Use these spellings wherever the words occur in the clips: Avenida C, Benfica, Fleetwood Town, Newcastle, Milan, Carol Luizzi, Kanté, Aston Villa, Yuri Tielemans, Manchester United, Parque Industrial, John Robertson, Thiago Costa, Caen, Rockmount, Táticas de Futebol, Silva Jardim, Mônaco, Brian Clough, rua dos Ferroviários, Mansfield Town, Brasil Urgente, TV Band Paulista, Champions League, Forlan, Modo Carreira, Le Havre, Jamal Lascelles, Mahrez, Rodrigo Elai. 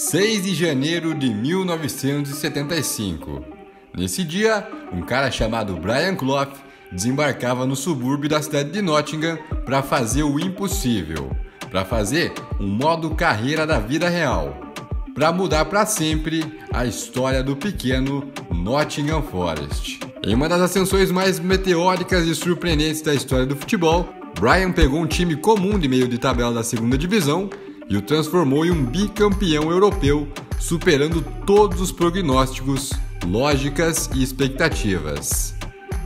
6 de janeiro de 1975. Nesse dia, um cara chamado Brian Clough desembarcava no subúrbio da cidade de Nottingham para fazer o impossível, para fazer um modo carreira da vida real, para mudar para sempre a história do pequeno Nottingham Forest. Em uma das ascensões mais meteóricas e surpreendentes da história do futebol, Brian pegou um time comum de meio de tabela da segunda divisão e o transformou em um bicampeão europeu, superando todos os prognósticos, lógicas e expectativas.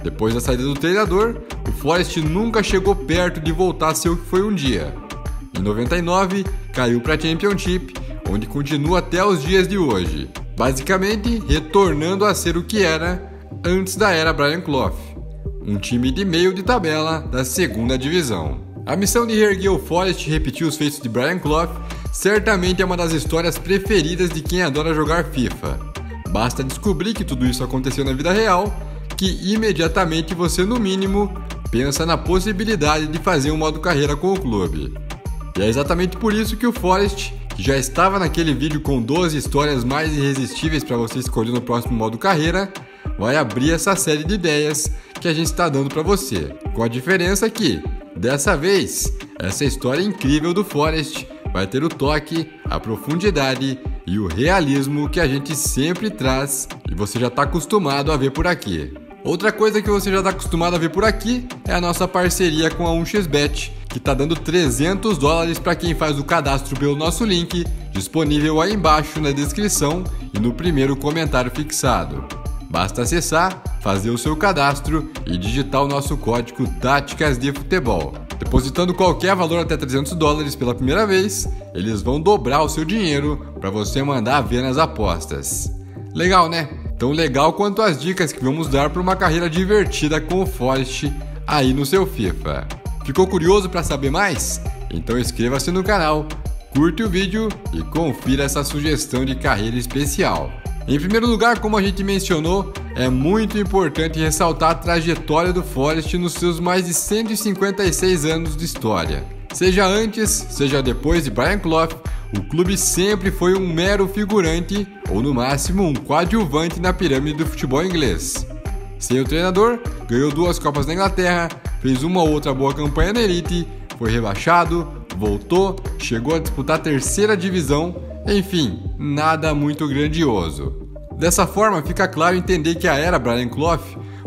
Depois da saída do treinador, o Forest nunca chegou perto de voltar a ser o que foi um dia. Em 99, caiu para a Championship, onde continua até os dias de hoje, basicamente retornando a ser o que era antes da era Brian Clough. Um time de meio de tabela da segunda divisão. A missão de reerguer o Forest e repetir os feitos de Brian Clough certamente é uma das histórias preferidas de quem adora jogar FIFA. Basta descobrir que tudo isso aconteceu na vida real, que imediatamente você, no mínimo, pensa na possibilidade de fazer um modo carreira com o clube. E é exatamente por isso que o Forest, que já estava naquele vídeo com 12 histórias mais irresistíveis para você escolher no próximo modo carreira, vai abrir essa série de ideias que a gente está dando para você, com a diferença que, dessa vez, essa história incrível do Forest vai ter o toque, a profundidade e o realismo que a gente sempre traz e você já está acostumado a ver por aqui. Outra coisa que você já está acostumado a ver por aqui é a nossa parceria com a 1xBet, que está dando $300 para quem faz o cadastro pelo nosso link, disponível aí embaixo na descrição e no primeiro comentário fixado. Basta acessar, fazer o seu cadastro e digitar o nosso código Táticas de Futebol. Depositando qualquer valor até $300 pela primeira vez, eles vão dobrar o seu dinheiro para você mandar ver nas apostas. Legal, né? Tão legal quanto as dicas que vamos dar para uma carreira divertida com o Forest aí no seu FIFA. Ficou curioso para saber mais? Então inscreva-se no canal, curte o vídeo e confira essa sugestão de carreira especial. Em primeiro lugar, como a gente mencionou, é muito importante ressaltar a trajetória do Forest nos seus mais de 156 anos de história. Seja antes, seja depois de Brian Clough, o clube sempre foi um mero figurante, ou no máximo um coadjuvante na pirâmide do futebol inglês. Sem o treinador, ganhou 2 Copas na Inglaterra, fez uma outra boa campanha na Elite, foi rebaixado, voltou, chegou a disputar a terceira divisão. Enfim, nada muito grandioso. Dessa forma, fica claro entender que a era Brian Clough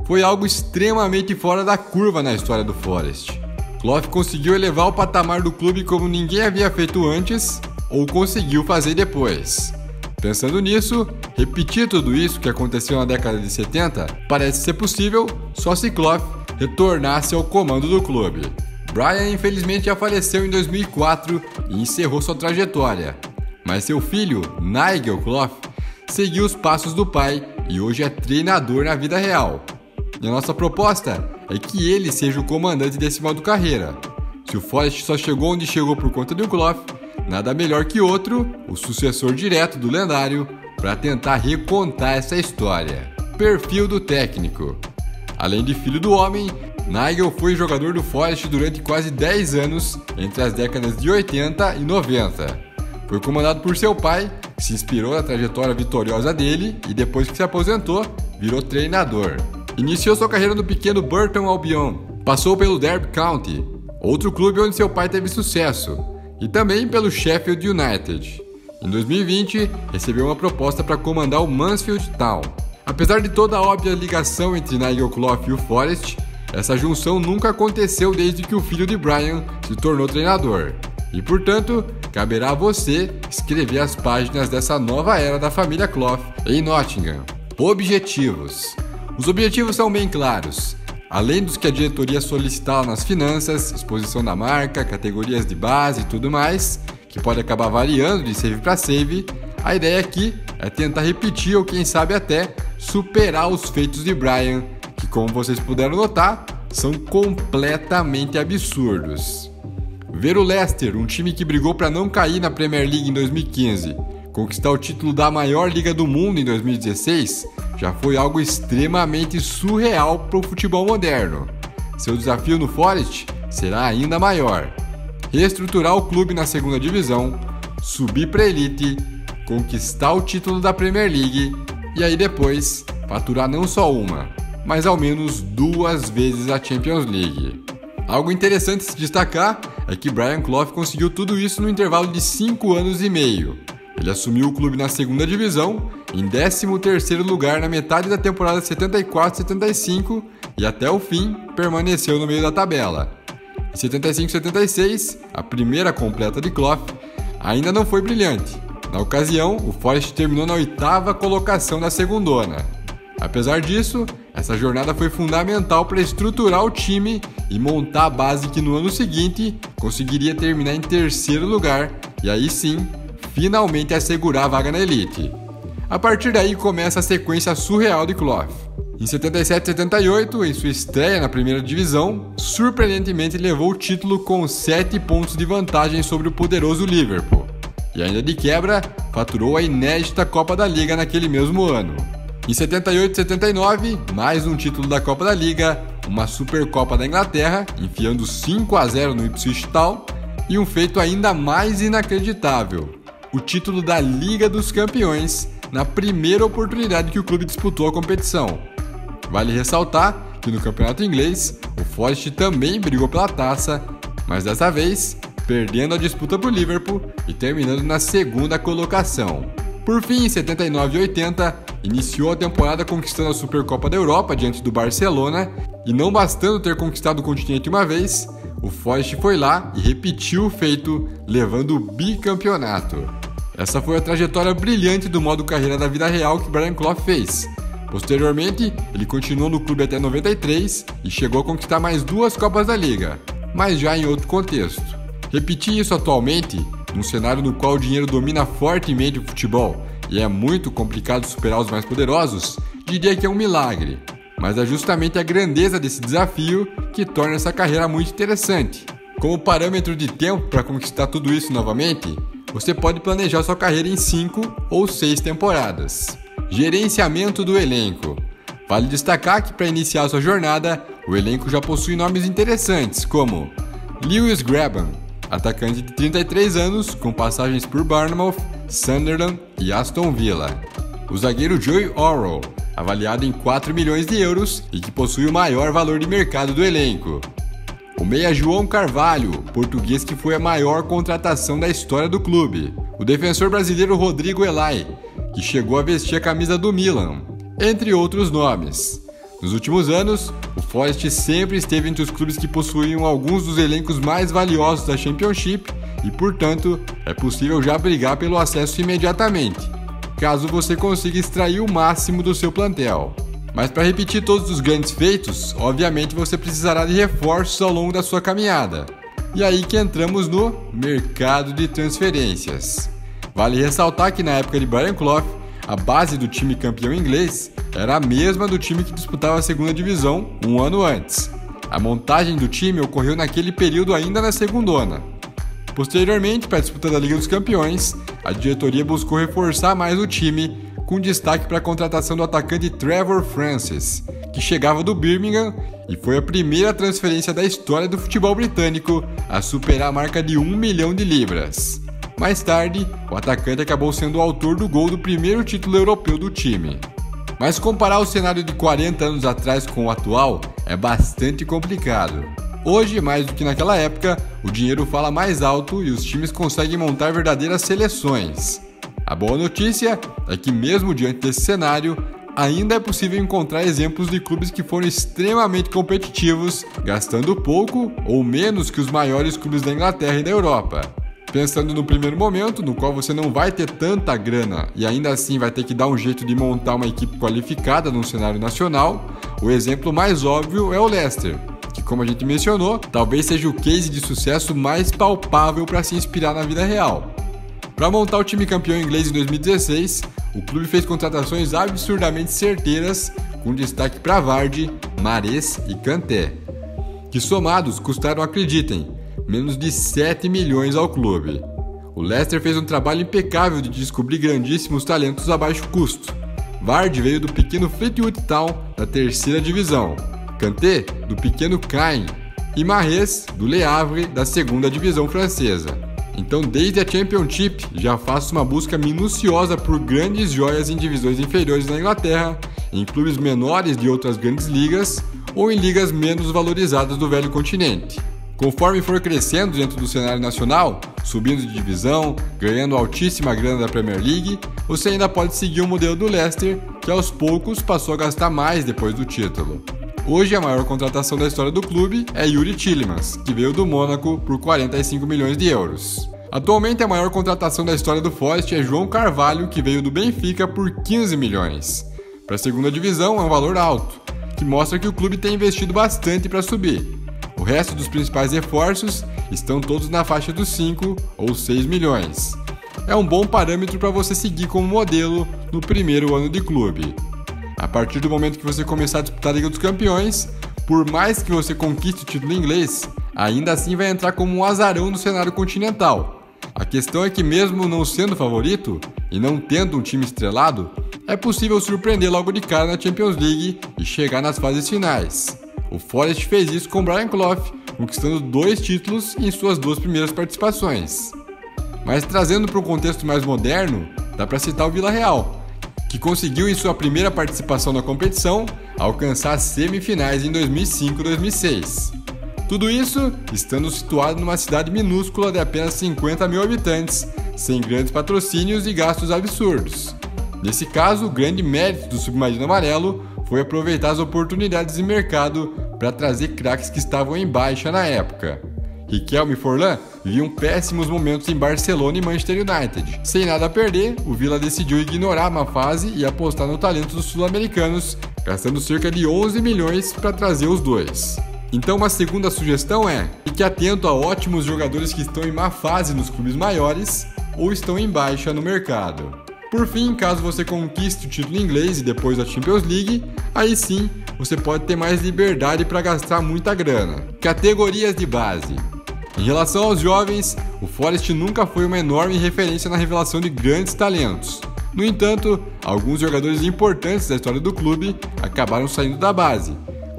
foi algo extremamente fora da curva na história do Forest. Clough conseguiu elevar o patamar do clube como ninguém havia feito antes ou conseguiu fazer depois. Pensando nisso, repetir tudo isso que aconteceu na década de 70 parece ser possível só se Clough retornasse ao comando do clube. Brian infelizmente já faleceu em 2004 e encerrou sua trajetória. Mas seu filho, Nigel Clough, seguiu os passos do pai e hoje é treinador na vida real. E a nossa proposta é que ele seja o comandante desse modo carreira. Se o Forest só chegou onde chegou por conta do Clough, nada melhor que outro, o sucessor direto do lendário, para tentar recontar essa história. Perfil do técnico. Além de filho do homem, Nigel foi jogador do Forest durante quase 10 anos, entre as décadas de 80 e 90. Foi comandado por seu pai, que se inspirou na trajetória vitoriosa dele e depois que se aposentou, virou treinador. Iniciou sua carreira no pequeno Burton Albion, passou pelo Derby County, outro clube onde seu pai teve sucesso, e também pelo Sheffield United. Em 2020, recebeu uma proposta para comandar o Mansfield Town. Apesar de toda a óbvia ligação entre Nigel Clough e o Forest, essa junção nunca aconteceu desde que o filho de Brian se tornou treinador. E, portanto, caberá a você escrever as páginas dessa nova era da família Clough em Nottingham. Objetivos. Os objetivos são bem claros. Além dos que a diretoria solicitava nas finanças, exposição da marca, categorias de base e tudo mais, que pode acabar variando de save para save, a ideia aqui é tentar repetir ou quem sabe até superar os feitos de Brian, que como vocês puderam notar, são completamente absurdos. Ver o Leicester, um time que brigou para não cair na Premier League em 2015, conquistar o título da maior liga do mundo em 2016, já foi algo extremamente surreal para o futebol moderno. Seu desafio no Forest será ainda maior. Reestruturar o clube na segunda divisão, subir para a Elite, conquistar o título da Premier League e aí depois faturar não só uma, mas ao menos duas vezes a Champions League. Algo interessante se destacar é que Brian Clough conseguiu tudo isso no intervalo de 5 anos e meio. Ele assumiu o clube na segunda divisão, em 13º lugar na metade da temporada 74-75 e até o fim permaneceu no meio da tabela. Em 75-76, a primeira completa de Clough, ainda não foi brilhante. Na ocasião, o Forest terminou na 8ª colocação da segundona. Apesar disso, essa jornada foi fundamental para estruturar o time e montar a base que no ano seguinte conseguiria terminar em 3º lugar e aí sim, finalmente assegurar a vaga na elite. A partir daí começa a sequência surreal de Clough. Em 77-78, em sua estreia na primeira divisão, surpreendentemente levou o título com 7 pontos de vantagem sobre o poderoso Liverpool. E ainda de quebra, faturou a inédita Copa da Liga naquele mesmo ano. Em 78-79, mais um título da Copa da Liga, uma Supercopa da Inglaterra, enfiando 5-0 no Ipswich Town, e um feito ainda mais inacreditável, o título da Liga dos Campeões, na primeira oportunidade que o clube disputou a competição. Vale ressaltar que no campeonato inglês, o Forest também brigou pela taça, mas dessa vez, perdendo a disputa para o Liverpool e terminando na segunda colocação. Por fim, em 79 e 80, iniciou a temporada conquistando a Supercopa da Europa diante do Barcelona e não bastando ter conquistado o continente uma vez, o Forest foi lá e repetiu o feito, levando o bicampeonato. Essa foi a trajetória brilhante do modo carreira da vida real que Brian Clough fez. Posteriormente, ele continuou no clube até 93 e chegou a conquistar mais 2 Copas da Liga, mas já em outro contexto. Repetir isso atualmente, num cenário no qual o dinheiro domina fortemente o futebol e é muito complicado superar os mais poderosos, diria que é um milagre. Mas é justamente a grandeza desse desafio que torna essa carreira muito interessante. Como parâmetro de tempo para conquistar tudo isso novamente, você pode planejar sua carreira em 5 ou 6 temporadas. Gerenciamento do elenco. Vale destacar que para iniciar sua jornada, o elenco já possui nomes interessantes, como Lewis Grabban, atacante de 33 anos, com passagens por Bournemouth, Sunderland e Aston Villa. O zagueiro Joey O'Row, avaliado em 4 milhões de euros e que possui o maior valor de mercado do elenco. O meia João Carvalho, português que foi a maior contratação da história do clube. O defensor brasileiro Rodrigo Elai, que chegou a vestir a camisa do Milan, entre outros nomes. Nos últimos anos, o Forest sempre esteve entre os clubes que possuíam alguns dos elencos mais valiosos da Championship e, portanto, é possível já brigar pelo acesso imediatamente, caso você consiga extrair o máximo do seu plantel. Mas para repetir todos os grandes feitos, obviamente você precisará de reforços ao longo da sua caminhada. E aí que entramos no mercado de transferências. Vale ressaltar que na época de Brian Clough, a base do time campeão inglês era a mesma do time que disputava a segunda divisão um ano antes. A montagem do time ocorreu naquele período ainda na segundona. Posteriormente, para a disputa da Liga dos Campeões, a diretoria buscou reforçar mais o time, com destaque para a contratação do atacante Trevor Francis, que chegava do Birmingham e foi a primeira transferência da história do futebol britânico a superar a marca de 1 milhão de libras. Mais tarde, o atacante acabou sendo o autor do gol do primeiro título europeu do time. Mas comparar o cenário de 40 anos atrás com o atual é bastante complicado. Hoje, mais do que naquela época, o dinheiro fala mais alto e os times conseguem montar verdadeiras seleções. A boa notícia é que mesmo diante desse cenário, ainda é possível encontrar exemplos de clubes que foram extremamente competitivos, gastando pouco ou menos que os maiores clubes da Inglaterra e da Europa. Pensando no primeiro momento, no qual você não vai ter tanta grana e ainda assim vai ter que dar um jeito de montar uma equipe qualificada num cenário nacional, o exemplo mais óbvio é o Leicester, que como a gente mencionou, talvez seja o case de sucesso mais palpável para se inspirar na vida real. Para montar o time campeão inglês em 2016, o clube fez contratações absurdamente certeiras, com destaque para Vardy, Mahrez e Kanté, que somados custaram, acreditem, menos de 7 milhões ao clube. O Leicester fez um trabalho impecável de descobrir grandíssimos talentos a baixo custo. Vardy veio do pequeno Fleetwood Town, da terceira divisão, Kanté, do pequeno Caen, e Mahrez, do Le Havre, da segunda divisão francesa. Então, desde a Championship, já faço uma busca minuciosa por grandes joias em divisões inferiores na Inglaterra, em clubes menores de outras grandes ligas ou em ligas menos valorizadas do velho continente. Conforme for crescendo dentro do cenário nacional, subindo de divisão, ganhando altíssima grana da Premier League, você ainda pode seguir o modelo do Leicester, que aos poucos passou a gastar mais depois do título. Hoje a maior contratação da história do clube é Yuri Tielemans, que veio do Mônaco por 45 milhões de euros. Atualmente a maior contratação da história do Forest é João Carvalho, que veio do Benfica por 15 milhões. Para a segunda divisão é um valor alto, que mostra que o clube tem investido bastante para subir. O resto dos principais reforços estão todos na faixa dos 5 ou 6 milhões. É um bom parâmetro para você seguir como modelo no primeiro ano de clube. A partir do momento que você começar a disputar a Liga dos Campeões, por mais que você conquiste o título inglês, ainda assim vai entrar como um azarão no cenário continental. A questão é que mesmo não sendo favorito e não tendo um time estrelado, é possível surpreender logo de cara na Champions League e chegar nas fases finais. O Forest fez isso com Brian Clough, conquistando 2 títulos em suas 2 primeiras participações. Mas trazendo para um contexto mais moderno, dá para citar o Villarreal, que conseguiu em sua primeira participação na competição alcançar as semifinais em 2005 e 2006. Tudo isso estando situado numa cidade minúscula de apenas 50 mil habitantes, sem grandes patrocínios e gastos absurdos. Nesse caso, o grande mérito do Submarino Amarelo foi aproveitar as oportunidades de mercado para trazer craques que estavam em baixa na época. Riquelme e Forlan viviam péssimos momentos em Barcelona e Manchester United. Sem nada a perder, o Villa decidiu ignorar a má fase e apostar no talento dos sul-americanos, gastando cerca de 11 milhões para trazer os dois. Então uma segunda sugestão é: fique atento a ótimos jogadores que estão em má fase nos clubes maiores ou estão em baixa no mercado. Por fim, caso você conquiste o título inglês e depois a Champions League, aí sim você pode ter mais liberdade para gastar muita grana. Categorias de base. Em relação aos jovens, o Forest nunca foi uma enorme referência na revelação de grandes talentos. No entanto, alguns jogadores importantes da história do clube acabaram saindo da base,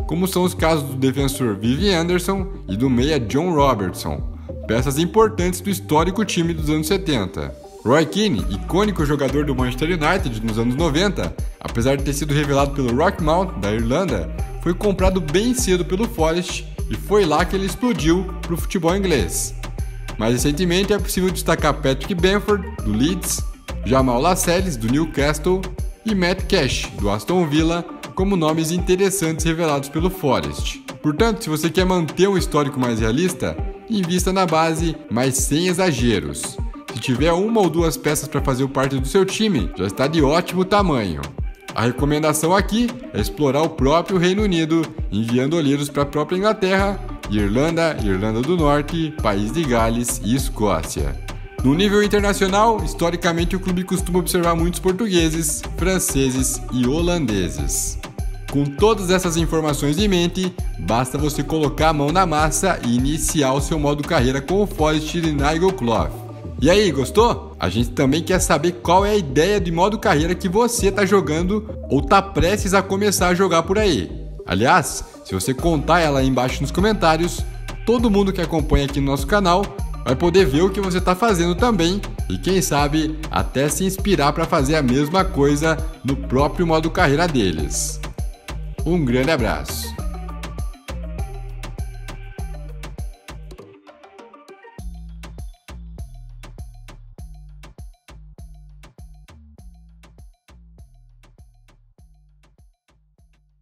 como são os casos do defensor Vivian Anderson e do meia John Robertson, peças importantes do histórico time dos anos 70. Roy Keane, icônico jogador do Manchester United nos anos 90, apesar de ter sido revelado pelo Rockmount, da Irlanda, foi comprado bem cedo pelo Forest e foi lá que ele explodiu para o futebol inglês. Mais recentemente é possível destacar Patrick Bamford, do Leeds, Jamal Lascelles, do Newcastle e Matt Cash, do Aston Villa, como nomes interessantes revelados pelo Forest. Portanto, se você quer manter um histórico mais realista, invista na base, mas sem exageros. Se tiver uma ou duas peças para fazer parte do seu time, já está de ótimo tamanho. A recomendação aqui é explorar o próprio Reino Unido, enviando olheiros para a própria Inglaterra, Irlanda, Irlanda do Norte, País de Gales e Escócia. No nível internacional, historicamente o clube costuma observar muitos portugueses, franceses e holandeses. Com todas essas informações em mente, basta você colocar a mão na massa e iniciar o seu modo carreira com o Forest de Nigel Clough. E aí, gostou? A gente também quer saber qual é a ideia de modo carreira que você tá jogando ou tá prestes a começar a jogar por aí. Aliás, se você contar ela aí embaixo nos comentários, todo mundo que acompanha aqui no nosso canal vai poder ver o que você tá fazendo também e quem sabe até se inspirar para fazer a mesma coisa no próprio modo carreira deles. Um grande abraço!